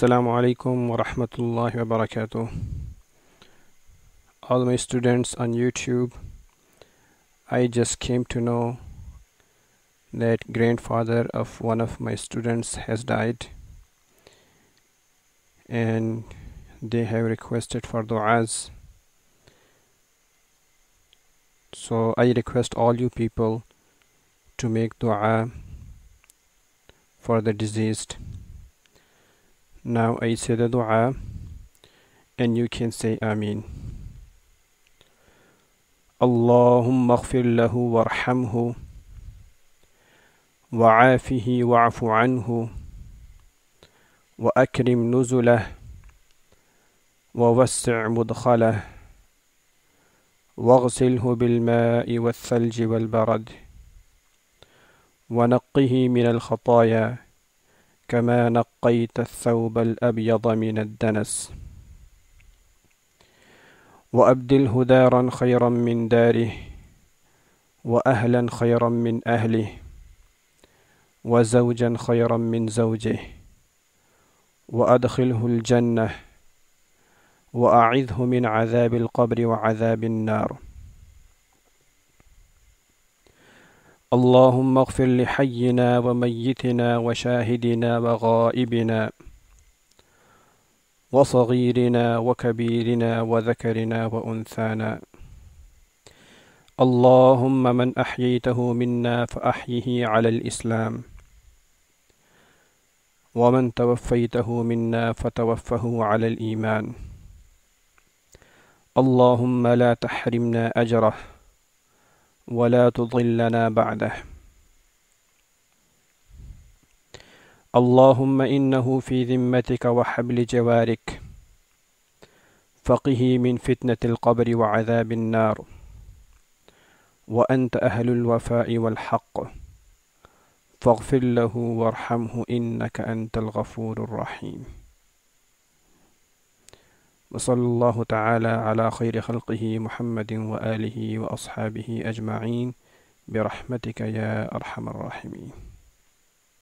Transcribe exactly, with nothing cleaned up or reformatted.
السلام alaikum wa rahmatullahi wa barakatuh. All my students on YouTube, I just came to know that grandfather of one of my students has died, and they have requested for du'as. So I request all you people to make du'a for the deceased. Now I say the dua and you can say Ameen. Allahumma aghfir lahu warhamhu wa'afihi wa'fu anhu wa akrim nuzulah wa wassi' mudkhalah waghsilhu bilma'i wath-thalji wal-barad wa naqqihi min al-khataaya كما نقيت الثوب الأبيض من الدنس وأبدله دارا خيرا من داره وأهلا خيرا من أهله وزوجا خيرا من زوجه وأدخله الجنة وأعذه من عذاب القبر وعذاب النار. اللهم اغفر لحينا وميتنا وشاهدنا وغائبنا وصغيرنا وكبيرنا وذكرنا وأنثانا. اللهم من أحييته منا فأحيه على الإسلام ومن توفيته منا فتوفه على الإيمان. اللهم لا تحرمنا أجره ولا تضلنا بعده. اللهم إنه في ذمتك وحبل جوارك فقه من فتنة القبر وعذاب النار، وأنت أهل الوفاء والحق، فاغفر له وارحمه إنك أنت الغفور الرحيم. وصلى الله تعالى على خير خلقه محمد وآله وأصحابه أجمعين برحمتك يا أرحم الراحمين.